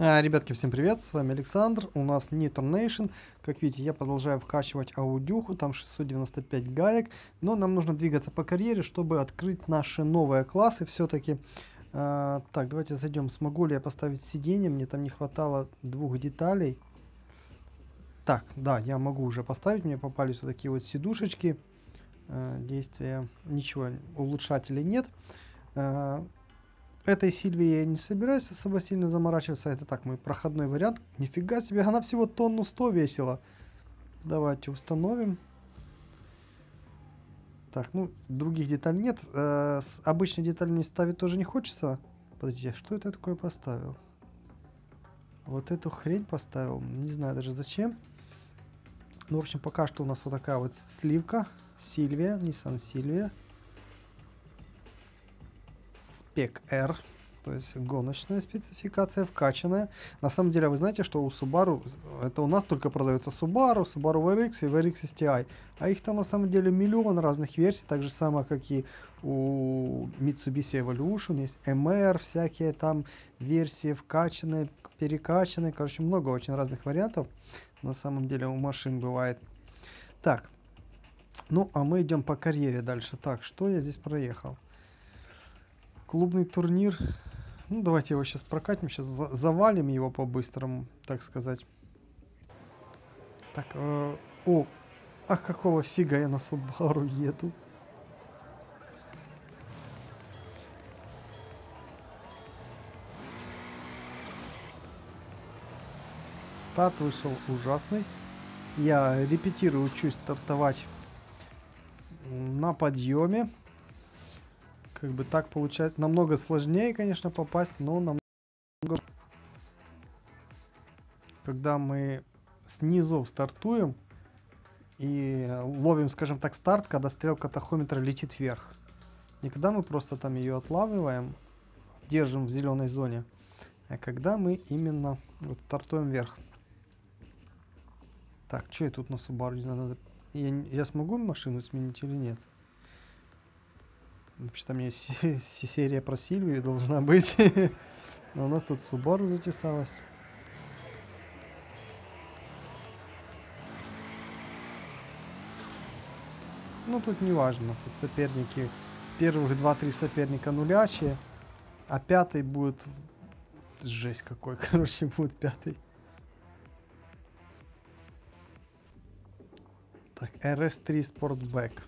Ребятки, всем привет, с вами Александр, у нас Nitro Nation. Как видите, я продолжаю вкачивать аудюху, там 695 гаек, но нам нужно двигаться по карьере, чтобы открыть наши новые классы все-таки. Так, давайте зайдем, смогу ли я поставить сиденье, мне там не хватало двух деталей. Так, да, я могу уже поставить, мне попались вот такие вот сидушечки, действия, ничего, улучшателей нет. Этой Сильвии я не собираюсь особо сильно заморачиваться. Это так, мой проходной вариант. Нифига себе, она всего тонну 100 весила. Давайте установим. Так, ну, других деталей нет. С обычной деталями ставить тоже не хочется. Подождите, а что это такое поставил? Вот эту хрень поставил. Не знаю даже зачем. Ну, в общем, пока что у нас вот такая вот сливка. Сильвия, Nissan Silvia Spec R, то есть гоночная спецификация, вкачанная. На самом деле, вы знаете, что у Subaru, это у нас только продается Subaru, Subaru VRX и VRX STI, а их там на самом деле миллион разных версий, так же самое, как и у Mitsubishi Evolution, есть MR, всякие там версии вкачанные, перекачанные, короче, много очень разных вариантов на самом деле у машин бывает. Так, ну а мы идем по карьере дальше. Так, что я здесь проехал? Клубный турнир. Ну, давайте его сейчас прокатим. Сейчас завалим его по-быстрому, так сказать. Так, о, а какого фига я на Subaru еду? Старт вышел ужасный. Я репетирую, учусь стартовать на подъеме. Как бы так получается. Намного сложнее, конечно, попасть, но намного... Когда мы снизу стартуем и ловим, скажем так, старт, когда стрелка тахометра летит вверх. Не когда мы просто там ее отлавливаем, держим в зеленой зоне, а когда мы именно вот стартуем вверх. Так, что я тут на Subaru? Не знаю, надо... я смогу машину сменить или нет? Вообще-то мне серия про Сильвию должна быть. Но у нас тут Subaru затесалась. Ну тут не важно. Тут соперники. Первых 2-3 соперника нулячие. А пятый будет... Жесть какой, короче, будет пятый. Так, RS3 Sportback.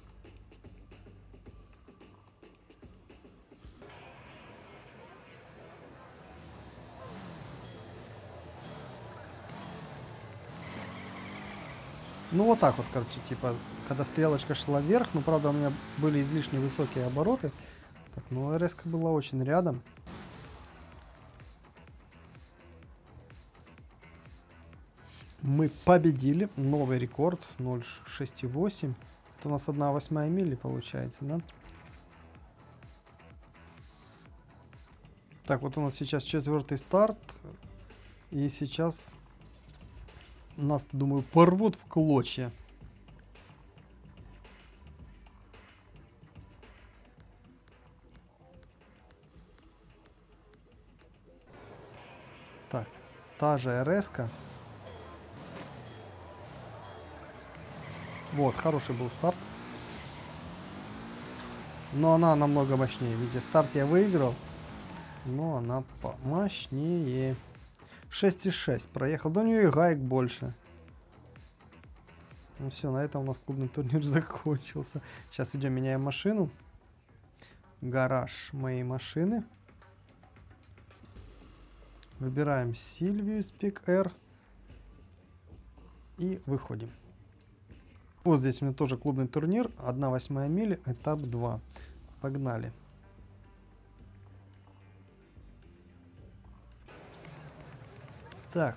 Ну вот так вот, короче, типа, когда стрелочка шла вверх, но, правда, у меня были излишне высокие обороты. Так, ну резко была очень рядом. Мы победили. Новый рекорд 0.68. Это у нас 1/8 мили получается, да? Так, вот у нас сейчас 4-й старт. И сейчас... Нас, думаю, порвут в клочья. Так, та же РС-ка. Вот, хороший был старт. Но она намного мощнее. Видите, старт я выиграл. Но она помощнее. 6,6 проехал. До нее и гаек больше. Ну все, на этом у нас клубный турнир закончился. Сейчас идем, меняем машину. Гараж моей машины. Выбираем Silvia Spec R. И выходим. Вот здесь у меня тоже клубный турнир. 1/8 мили, этап 2. Погнали. Так,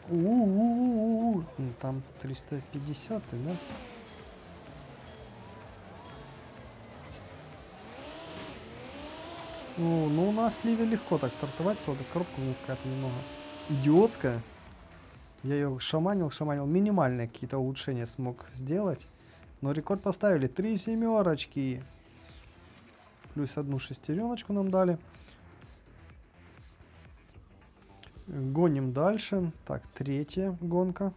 там 350, да? Ну, у нас Сливе легко так стартовать, правда, коробка у меня какая-то немного идиотская. Я ее шаманил, минимальные какие-то улучшения смог сделать. Но рекорд поставили, 3 семерочки. Плюс 1 шестереночку нам дали. Гоним дальше. Так, третья гонка.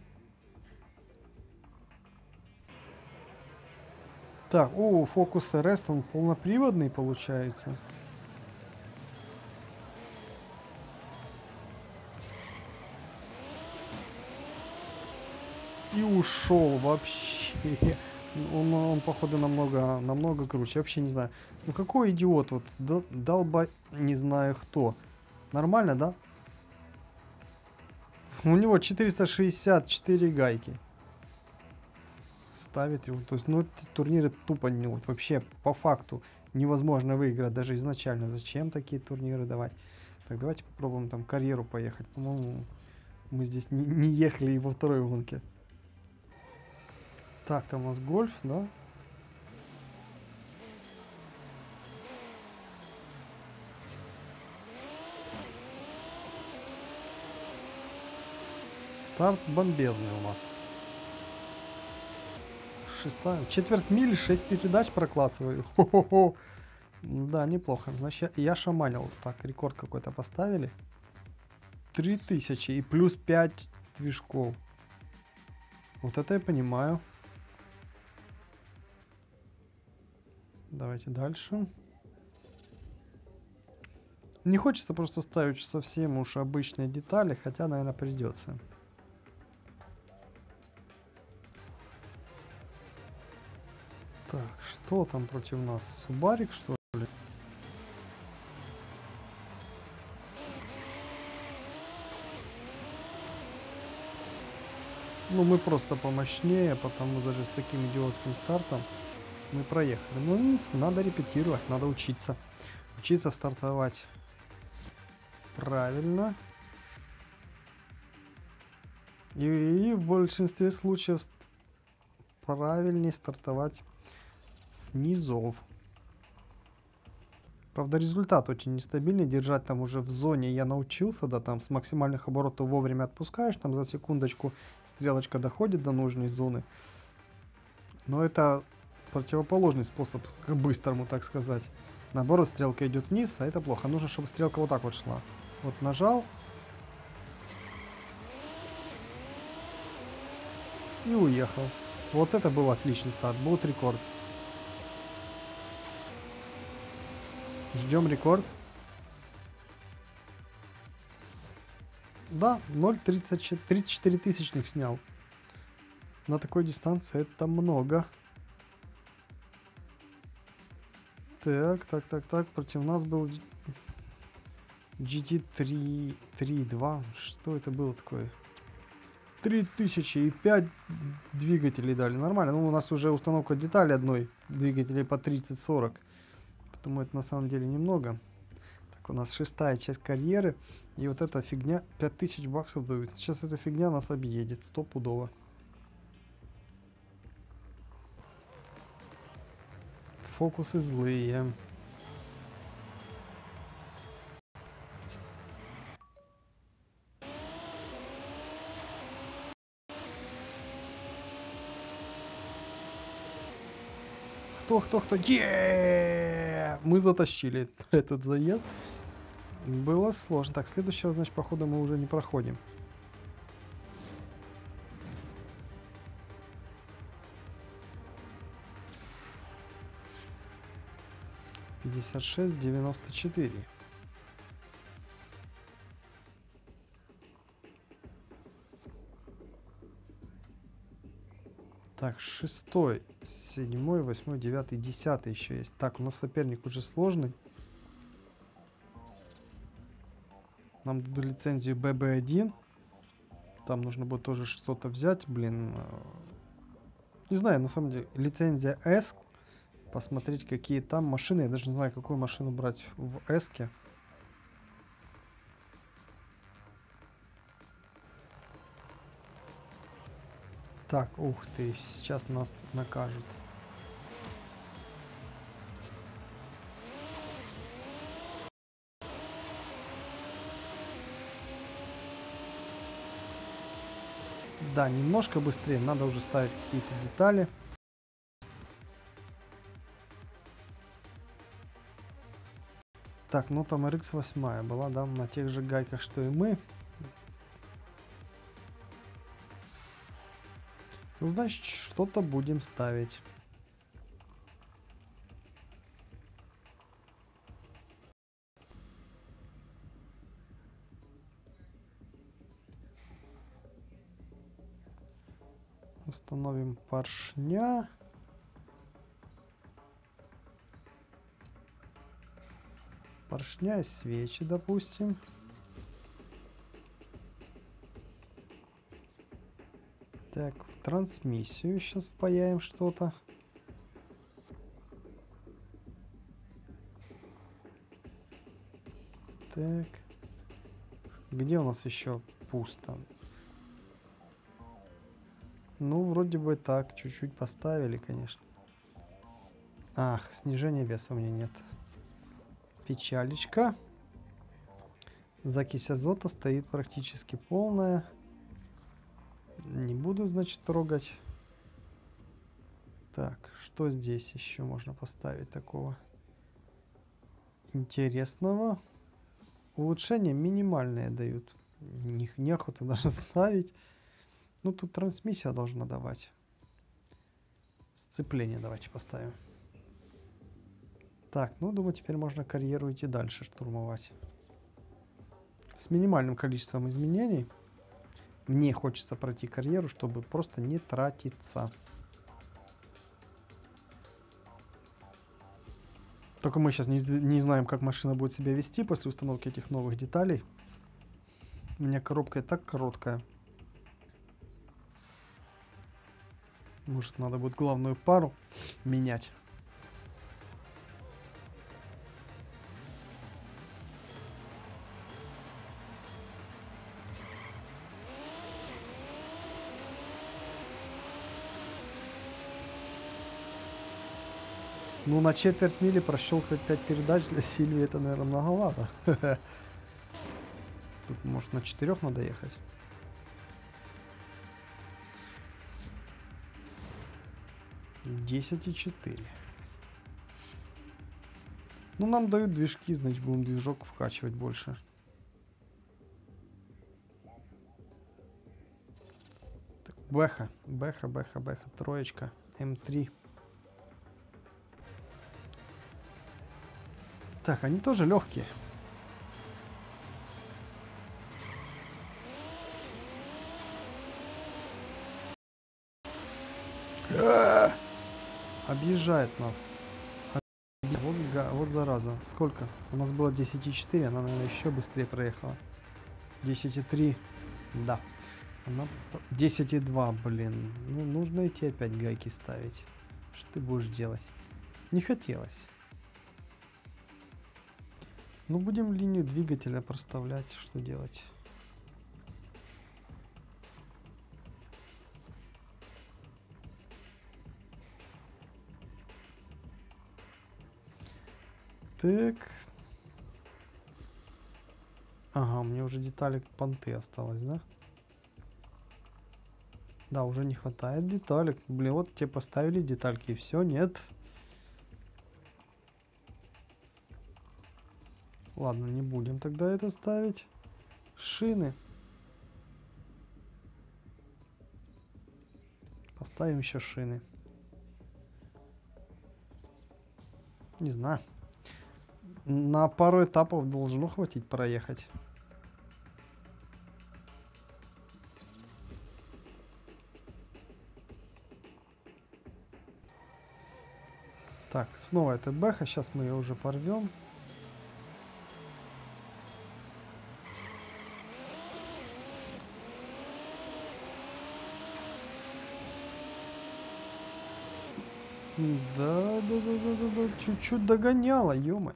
Так, о, Focus RS, он полноприводный получается. И ушел вообще. Он походу, намного круче. Я вообще не знаю. Ну какой идиот, вот долбать, не знаю кто. Нормально, да? У него 464 гайки. Ставит его. То есть, ну, турниры тупо не, вот, вообще по факту невозможно выиграть даже изначально. Зачем такие турниры давать? Так, давайте попробуем там карьеру поехать. По-моему, мы здесь не ехали и во второй гонке. Так, там у нас гольф, да? Старт бомбезный у нас. Четверть мили, 6 передач прокладываю. Хо-хо-хо. Да, неплохо. Значит, я шаманил. Так, рекорд какой-то поставили. 3000 и плюс 5 движков. Вот это я понимаю. Давайте дальше. Не хочется просто ставить совсем уж обычные детали, хотя, наверное, придется. Так, что там против нас? Субарик, что ли? Ну, мы просто помощнее, потому даже с таким идиотским стартом мы проехали. Ну, надо репетировать, надо учиться. Учиться стартовать правильно. И в большинстве случаев правильнее стартовать низов. Правда, результат очень нестабильный. Держать там уже в зоне я научился, да, там с максимальных оборотов вовремя отпускаешь, там за секундочку стрелочка доходит до нужной зоны. Но это противоположный способ к быстрому, так сказать. Наоборот, стрелка идет вниз, а это плохо. Нужно, чтобы стрелка вот так вот шла. Вот нажал. И уехал. Вот это был отличный старт, был рекорд. Ждем рекорд. Да, 0,34 тысячных снял. На такой дистанции это много. Так. Против нас был GT3, 3.2. Что это было такое? 3000 и 5 двигателей дали. Нормально. Ну, у нас уже установка детали одной. Двигателей по 30-40. Думаю, это на самом деле немного. Так, у нас 6-я часть карьеры. И вот эта фигня 5000 баксов дают. Сейчас эта фигня нас объедет стопудово. Фокусы злые. Кто? Мы затащили этот заезд. Было сложно. Так, следующего, значит, походу мы уже не проходим. $56.94. Так, 6, 7, 8, 9, 10 еще есть. Так, у нас соперник уже сложный. Нам дадут лицензию BB1. Там нужно будет тоже что-то взять. Блин. Не знаю, на самом деле. Лицензия S. Посмотреть, какие там машины. Я даже не знаю, какую машину брать в S-ке. Так, ух ты, сейчас нас накажут. Да, немножко быстрее, надо уже ставить какие-то детали. Так, ну там RX-8 была, да, на тех же гайках, что и мы. Значит, что-то будем ставить. Установим поршня. Поршня и свечи, допустим. Так, в трансмиссию сейчас впаяем что-то. Так. Где у нас еще пусто? Ну, вроде бы так. Чуть-чуть поставили, конечно. Ах, снижения веса у меня нет. Печалечка. Закись азота стоит практически полная. Не буду, значит, трогать. Так, что здесь еще можно поставить такого интересного? Улучшения минимальные дают. Неохота даже ставить. Ну, тут трансмиссия должна давать. Сцепление давайте поставим. Так, ну, думаю, теперь можно карьеру идти дальше штурмовать. С минимальным количеством изменений. Мне хочется пройти карьеру, чтобы просто не тратиться. Только мы сейчас не знаем, как машина будет себя вести после установки этих новых деталей. У меня коробка и так короткая. Может, надо будет главную пару менять. Ну, на четверть мили прощелкивать 5 передач для Сильвии это, наверное, многовато. Тут, может, на 4 надо ехать. Десять и 4. Ну, нам дают движки, значит, будем движок вкачивать больше. Так, бэха, троечка, М3. Так, они тоже легкие. Объезжает нас. Вот зараза. Сколько? У нас было 10,4. Она, наверное, еще быстрее проехала. 10,3. Да. Она... 10,2, блин. Ну, нужно идти опять гайки ставить. Что ты будешь делать? Не хотелось. Ну, будем линию двигателя проставлять. Что делать? Так. Ага, мне уже деталек понты осталось, да? Да, уже не хватает деталек. Блин, вот тебе поставили детальки и все, нет. Ладно, не будем тогда это ставить. Шины. Поставим еще шины. Не знаю. На пару этапов должно хватить проехать. Так, снова это бэха. Сейчас мы ее уже порвем. Да. Чуть-чуть догоняла, ё-моё.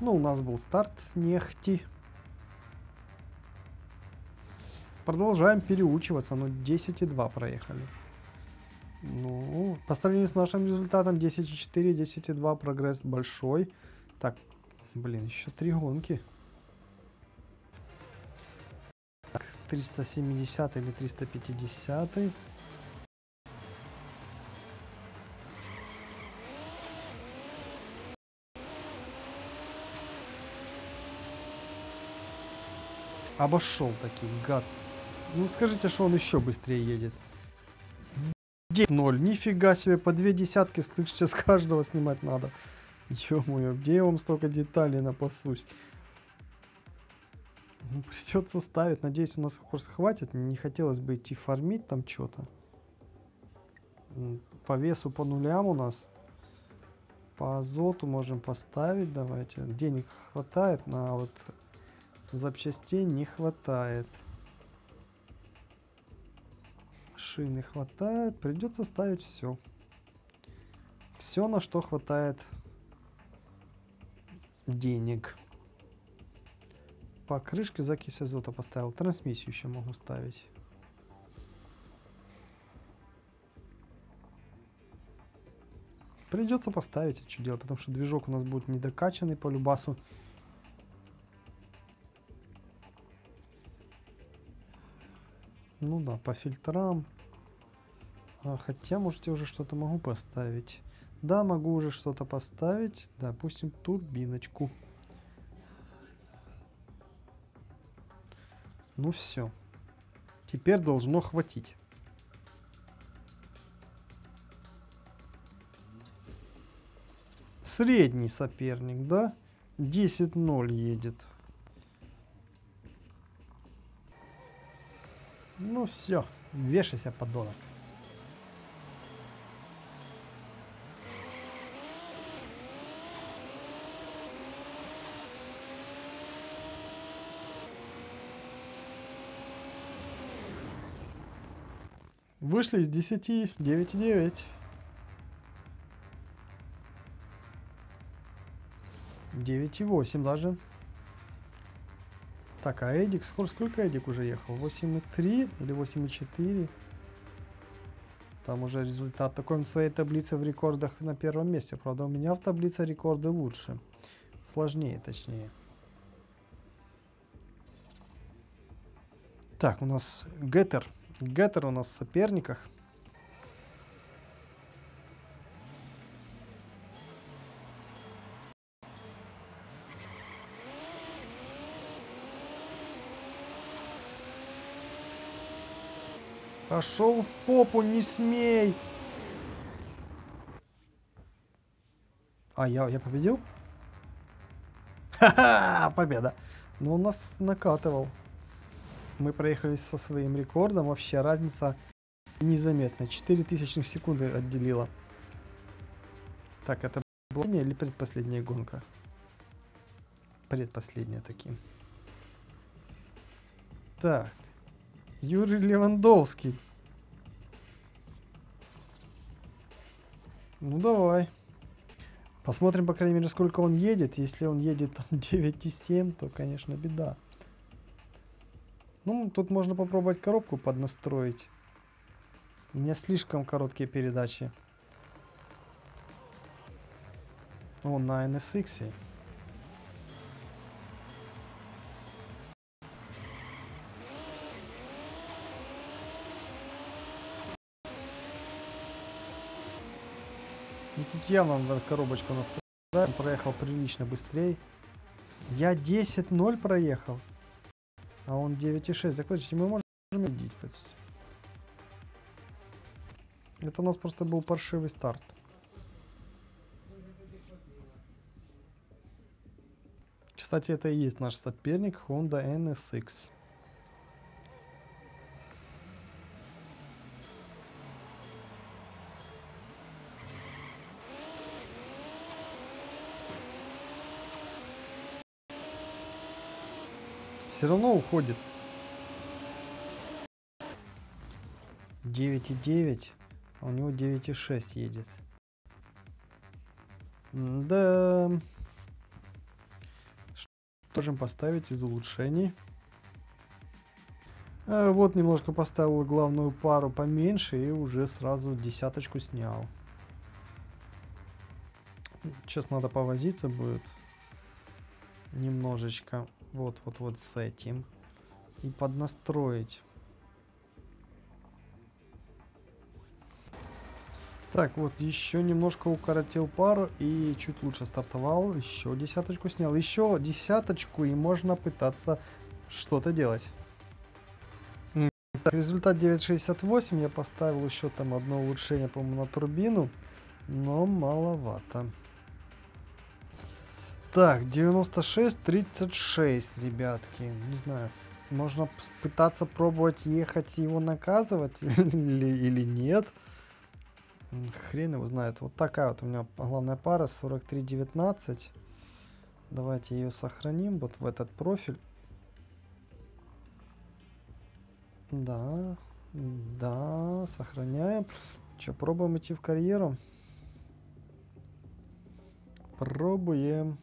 Ну, у нас был старт нехти. Продолжаем переучиваться, но 10,2 проехали. Ну, по сравнению с нашим результатом 10,4, 10,2 прогресс большой. Так, блин, еще 3 гонки. Так, 370 или 350. Обошел такие, гад. Ну скажите, что он еще быстрее едет. 9.0, нифига себе, по 2 десятки сейчас каждого снимать надо. Ё-моё, где я вам столько деталей напасусь? Ну, придется ставить, надеюсь, у нас курс хватит. Не хотелось бы идти фармить там что-то. По весу по нулям у нас. По азоту можем поставить, давайте. Денег хватает, на вот запчастей не хватает. Шины хватает, придется ставить все. Все, на что хватает денег. Покрышки, закись азота поставил. Трансмиссию еще могу ставить. Придется поставить, это что делать, потому что движок у нас будет недокачанный по любасу. Ну да, по фильтрам. Хотя, можете уже что-то могу поставить. Да, могу уже что-то поставить. Допустим, турбиночку. Ну все. Теперь должно хватить. Средний соперник, да? 10-0 едет. Ну все. Вешайся, подонок. Вышли из 10, 9,9. 9,8 даже. Так, а Эдик, сколько Эдик уже ехал? 8,3 или 8,4? Там уже результат такой, он в своей таблице в рекордах на первом месте. Правда, у меня в таблице рекорды лучше. Сложнее, точнее. Так, у нас Геттер. Геттер у нас в соперниках. Пошел в попу, не смей! А, я победил? Ха-ха! Победа! Но он нас накатывал. Мы проехались со своим рекордом, вообще разница незаметна. 0,04 секунды отделила. Так, это была или предпоследняя гонка? Предпоследняя таки. Так, Юрий Левандовский. Ну давай. Посмотрим, по крайней мере, сколько он едет. Если он едет там 9,7, то, конечно, беда. Ну, тут можно попробовать коробку поднастроить. У меня слишком короткие передачи. О, на NSX. Ну, тут явно надо коробочку настроить. Он проехал прилично быстрее. Я 10-0 проехал. А он 9,6. Так, подождите, мы можем идти. Это у нас просто был паршивый старт. Кстати, это и есть наш соперник Honda NSX. Все равно уходит. 9,9, а у него 9,6 едет. Да. Что можем поставить из улучшений? А вот немножко поставил главную пару поменьше и уже сразу 10-ку снял. Сейчас надо повозиться будет немножечко. Вот с этим. И поднастроить. Так, вот еще немножко укоротил пару и чуть лучше стартовал. Еще 10-ку снял. Еще 10-ку и можно пытаться что-то делать. Результат 9.68. Я поставил еще там одно улучшение, по-моему, на турбину, но маловато. Так, 96-36, ребятки. Не знаю, можно пытаться пробовать ехать и его наказывать или нет. Хрен его знает. Вот такая вот у меня главная пара, 43-19. Давайте ее сохраним вот в этот профиль. Да, да, сохраняем. Че, пробуем идти в карьеру? Пробуем.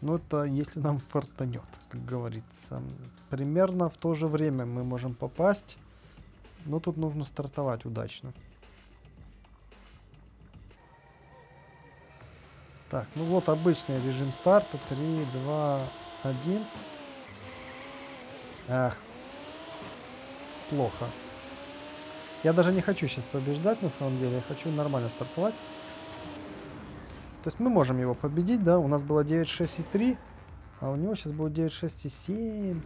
Ну, это если нам фартанет, как говорится. Примерно в то же время мы можем попасть. Но тут нужно стартовать удачно. Так, ну вот обычный режим старта. 3, 2, 1. Ах. Плохо. Я даже не хочу сейчас побеждать, на самом деле. Я хочу нормально стартовать. То есть мы можем его победить, да? У нас было 9.6.3, а у него сейчас будет 9.6.7.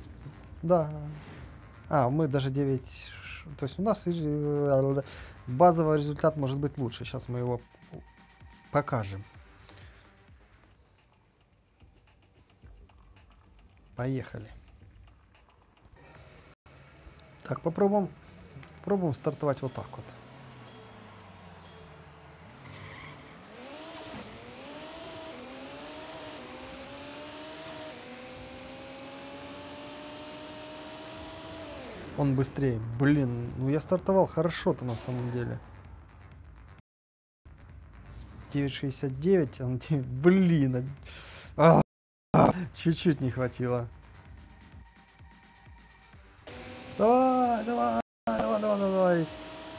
Да. А, мы даже 9... То есть у нас базовый результат может быть лучше. Сейчас мы его покажем. Поехали. Так, попробуем... Пробуем стартовать вот так вот. Он быстрее. Блин, ну я стартовал хорошо-то на самом деле. 9.69, он... Блин. Чуть-чуть не хватило. Давай, давай.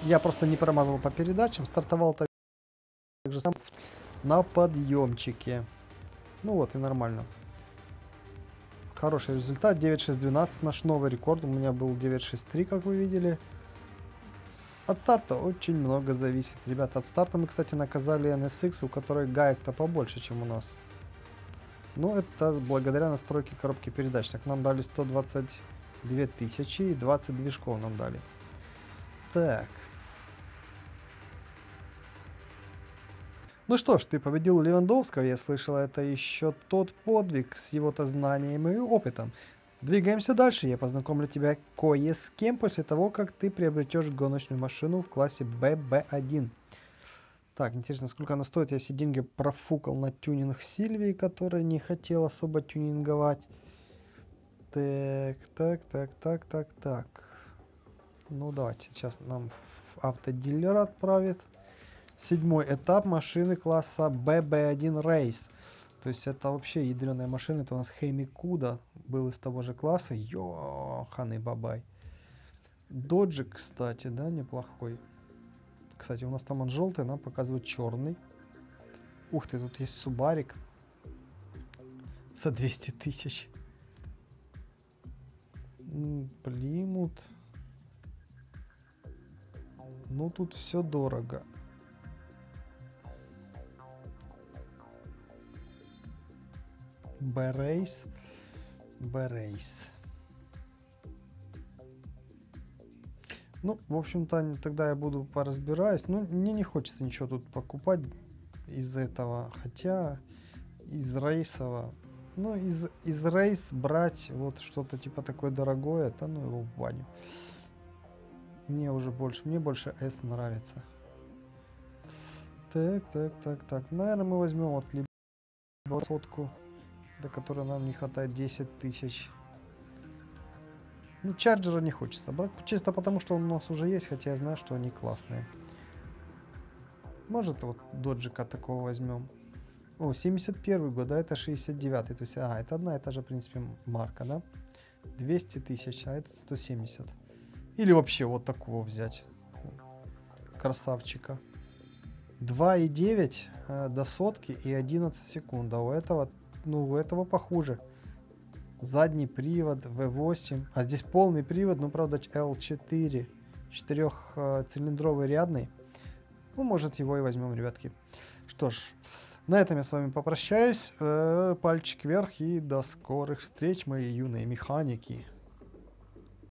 Я просто не промазал по передачам, стартовал так же сам на подъемчике. Ну вот и нормально. Хороший результат. 9.6.12 наш новый рекорд. У меня был 9.6.3, как вы видели. От старта очень много зависит. Ребята, от старта мы, кстати, наказали NSX, у которой гаек-то побольше, чем у нас. Но это благодаря настройке коробки передач. Так, нам дали 122 тысячи и 20 движков нам дали. Так. Ну что ж, ты победил Левандовского, я слышал, это еще тот подвиг с его-то знанием и опытом. Двигаемся дальше, я познакомлю тебя кое с кем после того, как ты приобретешь гоночную машину в классе BB1. Так, интересно, сколько она стоит, я все деньги профукал на тюнинг Сильвии, который не хотел особо тюнинговать. Так, так, так, так, так, так. Ну давайте, сейчас нам в автодилер отправит. Седьмой этап машины класса BB1 Race. То есть это вообще ядреная машина. Это у нас Хэмикуда был из того же класса. Ёханый бабай. Доджик, кстати, да, неплохой. Кстати, у нас там он желтый, нам показывает черный. Ух ты, тут есть Субарик. За 200 тысяч. Плимут. Ну тут все дорого. Б-рейс. Б-рейс. Ну, в общем-то, тогда я буду поразбираюсь. Ну, мне не хочется ничего тут покупать из этого. Хотя из рейсового. Ну, из рейс брать вот что-то типа такое дорогое, это ну его в баню. Мне больше S нравится. Так, так, так, так. Наверное, мы возьмем вот либо сотку, до которой нам не хватает 10 тысяч. Ну, чарджера не хочется брать. Чисто потому, что он у нас уже есть, хотя я знаю, что они классные. Может, вот доджика такого возьмем. О, 71 год, а это 69-й. То есть, это одна и та же, в принципе, марка, да? 200 тысяч, а это 170. Или вообще вот такого взять. Красавчика. 2.9 до сотки и 11 секунд. А у этого, ну, у этого похуже. Задний привод, V8. А здесь полный привод, но, правда, L4. 4-цилиндровый рядный. Ну, может, его и возьмем, ребятки. Что ж, На этом я с вами попрощаюсь. Пальчик вверх и до скорых встреч, мои юные механики.